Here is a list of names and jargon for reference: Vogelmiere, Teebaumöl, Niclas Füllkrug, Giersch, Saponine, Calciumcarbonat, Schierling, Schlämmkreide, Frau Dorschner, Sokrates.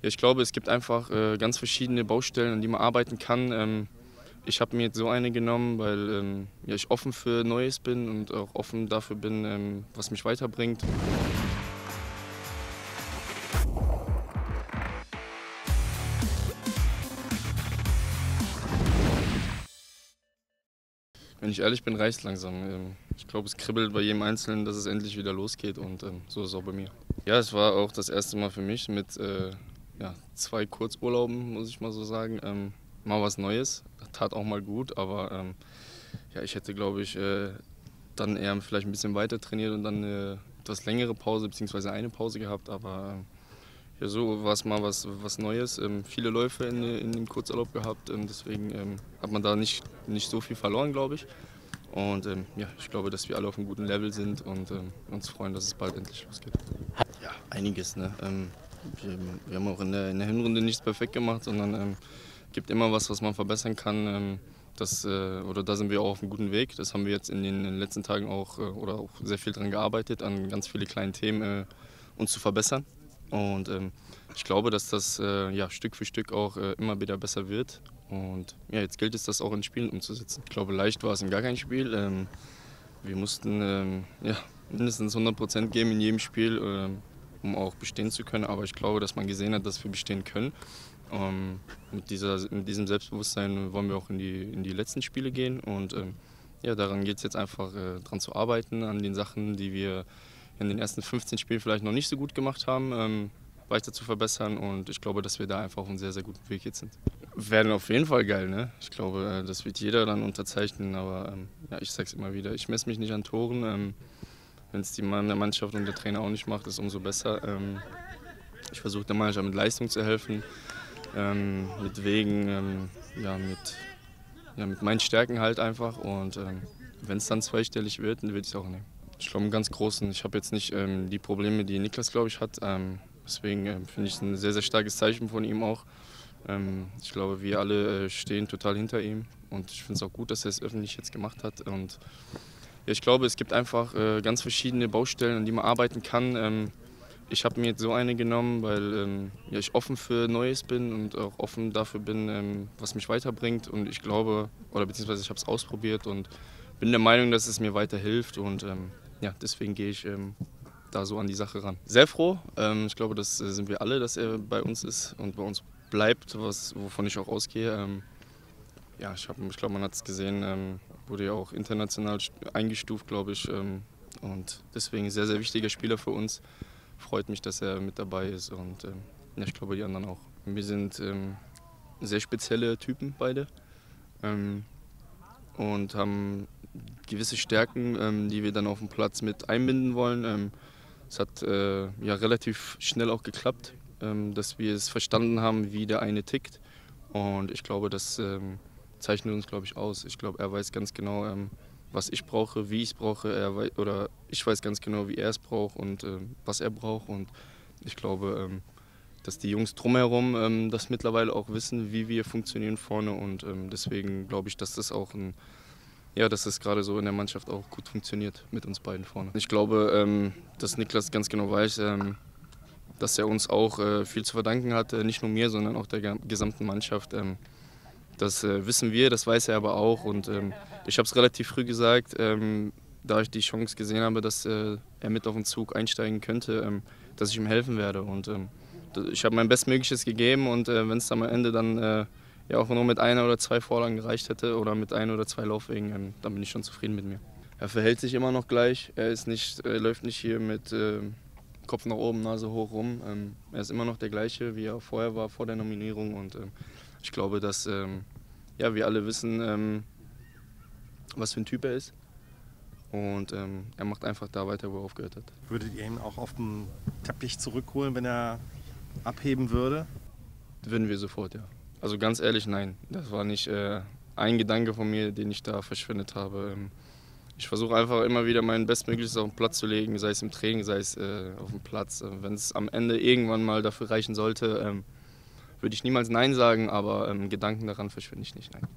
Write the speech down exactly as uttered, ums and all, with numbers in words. Ja, ich glaube, es gibt einfach äh, ganz verschiedene Baustellen, an die man arbeiten kann. Ähm, ich habe mir jetzt so eine genommen, weil ähm, ja, ich offen für Neues bin und auch offen dafür bin, ähm, was mich weiterbringt. Wenn ich ehrlich bin, reicht es langsam. Ich glaube, es kribbelt bei jedem Einzelnen, dass es endlich wieder losgeht, und ähm, so ist es auch bei mir. Ja, es war auch das erste Mal für mich mit äh, ja, zwei Kurzurlauben, muss ich mal so sagen. Ähm, mal was Neues, tat auch mal gut, aber ähm, ja, ich hätte, glaube ich, äh, dann eher vielleicht ein bisschen weiter trainiert und dann eine etwas längere Pause bzw. eine Pause gehabt. Aber ähm, ja, so war es mal was, was Neues. Ähm, viele Läufe in, in dem Kurzurlaub gehabt, ähm, deswegen ähm, hat man da nicht, nicht so viel verloren, glaube ich. Und ähm, ja, ich glaube, dass wir alle auf einem guten Level sind und ähm, uns freuen, dass es bald endlich losgeht. Ja, einiges. Ne? Ähm, wir, wir haben auch in der, in der Hinrunde nichts perfekt gemacht, sondern es ähm, gibt immer was, was man verbessern kann. Ähm, das, äh, oder da sind wir auch auf einem guten Weg. Das haben wir jetzt in den, in den letzten Tagen auch, äh, oder auch sehr viel dran gearbeitet, an ganz viele kleinen Themen äh, uns zu verbessern. Und ähm, ich glaube, dass das äh, ja, Stück für Stück auch äh, immer wieder besser wird. Und ja, jetzt gilt es, das auch in Spielen umzusetzen. Ich glaube, leicht war es in gar keinem Spiel. Ähm, wir mussten ähm, ja, mindestens hundert Prozent geben in jedem Spiel, ähm, um auch bestehen zu können. Aber ich glaube, dass man gesehen hat, dass wir bestehen können. Ähm, mit, dieser, mit diesem Selbstbewusstsein wollen wir auch in die, in die letzten Spiele gehen. Und ähm, ja, daran geht es jetzt einfach, äh, dran zu arbeiten, an den Sachen, die wir in den ersten fünfzehn Spielen vielleicht noch nicht so gut gemacht haben, ähm, weiter zu verbessern, und ich glaube, dass wir da einfach auf einem sehr, sehr guten Weg jetzt sind. Werden auf jeden Fall geil, ne? Ich glaube, das wird jeder dann unterzeichnen, aber ähm, ja, ich sag's immer wieder, ich messe mich nicht an Toren. Ähm, wenn es die Mann der Mannschaft und der Trainer auch nicht macht, ist es umso besser. Ähm, ich versuche der Mannschaft mit Leistung zu helfen, ähm, mit Wegen, ähm, ja, mit, ja, mit meinen Stärken halt einfach, und ähm, wenn es dann zweistellig wird, dann würde ich es auch nehmen. Ich glaube, im ganz Großen. Ich habe jetzt nicht ähm, die Probleme, die Niclas, glaube ich, hat. Ähm, deswegen ähm, finde ich es ein sehr, sehr starkes Zeichen von ihm auch. Ähm, ich glaube, wir alle äh, stehen total hinter ihm. Und ich finde es auch gut, dass er es öffentlich jetzt gemacht hat. Und ja, ich glaube, es gibt einfach äh, ganz verschiedene Baustellen, an die man arbeiten kann. Ähm, ich habe mir jetzt so eine genommen, weil ähm, ja, ich offen für Neues bin und auch offen dafür bin, ähm, was mich weiterbringt. Und ich glaube, oder beziehungsweise ich habe es ausprobiert und bin der Meinung, dass es mir weiterhilft. Und, ähm, ja, deswegen gehe ich ähm, da so an die Sache ran. Sehr froh. Ähm, ich glaube, das äh, sind wir alle, dass er bei uns ist und bei uns bleibt, was, wovon ich auch ausgehe. Ähm, ja, ich, ich glaube, man hat es gesehen, ähm, wurde ja auch international eingestuft, glaube ich. Ähm, und deswegen sehr, sehr wichtiger Spieler für uns. Freut mich, dass er mit dabei ist, und ähm, ja, ich glaube, die anderen auch. Wir sind ähm, sehr spezielle Typen beide ähm, und haben gewisse Stärken, ähm, die wir dann auf dem Platz mit einbinden wollen. Ähm, es hat äh, ja relativ schnell auch geklappt, ähm, dass wir es verstanden haben, wie der eine tickt. Und ich glaube, das ähm, zeichnet uns, glaube ich, aus. Ich glaube, er weiß ganz genau, ähm, was ich brauche, wie ich es brauche. Er weiß, oder ich weiß ganz genau, wie er es braucht und ähm, was er braucht. Und ich glaube, ähm, dass die Jungs drumherum ähm, das mittlerweile auch wissen, wie wir funktionieren vorne. Und ähm, deswegen glaube ich, dass das auch ein Ja, dass es gerade so in der Mannschaft auch gut funktioniert mit uns beiden vorne. Ich glaube, ähm, dass Niclas ganz genau weiß, ähm, dass er uns auch äh, viel zu verdanken hat, äh, nicht nur mir, sondern auch der gesamten Mannschaft. Ähm, das äh, wissen wir, das weiß er aber auch. Und ähm, ich habe es relativ früh gesagt, ähm, da ich die Chance gesehen habe, dass äh, er mit auf den Zug einsteigen könnte, ähm, dass ich ihm helfen werde. Und ähm, ich habe mein Bestmögliches gegeben, und äh, wenn es am Ende dann äh, ja, auch nur mit einer oder zwei Vorlagen gereicht hätte oder mit ein oder zwei Laufwegen, dann bin ich schon zufrieden mit mir. Er verhält sich immer noch gleich, er, ist nicht, er läuft nicht hier mit äh, Kopf nach oben, Nase hoch rum. Ähm, er ist immer noch der gleiche, wie er vorher war, vor der Nominierung, und ähm, ich glaube, dass ähm, ja, wir alle wissen, ähm, was für ein Typ er ist, und ähm, er macht einfach da weiter, wo er aufgehört hat. Würdet ihr ihn auch auf den Teppich zurückholen, wenn er abheben würde? Würden wir sofort, ja. Also ganz ehrlich, nein. Das war nicht äh, ein Gedanke von mir, den ich da verschwendet habe. Ich versuche einfach immer wieder mein Bestmögliches auf den Platz zu legen, sei es im Training, sei es äh, auf dem Platz. Wenn es am Ende irgendwann mal dafür reichen sollte, ähm, würde ich niemals nein sagen, aber ähm, Gedanken daran verschwinde ich nicht, nein.